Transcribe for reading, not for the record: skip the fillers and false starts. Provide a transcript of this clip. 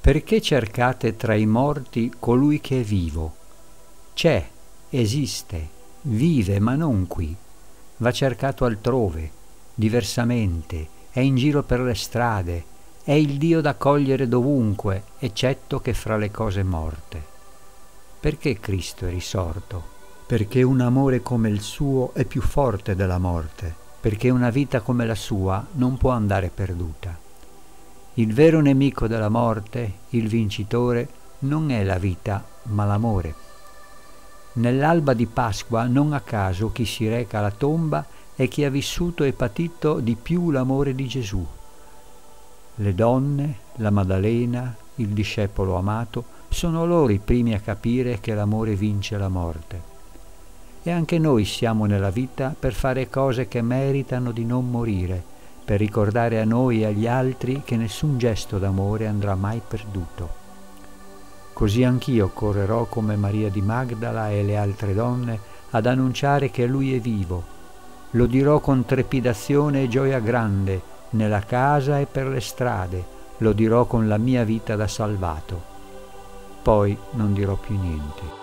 Perché cercate tra i morti colui che è vivo? C'è, esiste, vive, ma non qui. Va cercato altrove, diversamente, è in giro per le strade, è il Dio da cogliere dovunque, eccetto che fra le cose morte. Perché Cristo è risorto? Perché un amore come il suo è più forte della morte, perché una vita come la sua non può andare perduta. Il vero nemico della morte, il vincitore, non è la vita, ma l'amore. Nell'alba di Pasqua non a caso chi si reca alla tomba è chi ha vissuto e patito di più l'amore di Gesù. Le donne, la Maddalena, il discepolo amato, sono loro i primi a capire che l'amore vince la morte. E anche noi siamo nella vita per fare cose che meritano di non morire, per ricordare a noi e agli altri che nessun gesto d'amore andrà mai perduto. Così anch'io correrò come Maria di Magdala e le altre donne ad annunciare che Lui è vivo. Lo dirò con trepidazione e gioia grande, nella casa e per le strade, lo dirò con la mia vita da salvato. Poi non dirò più niente.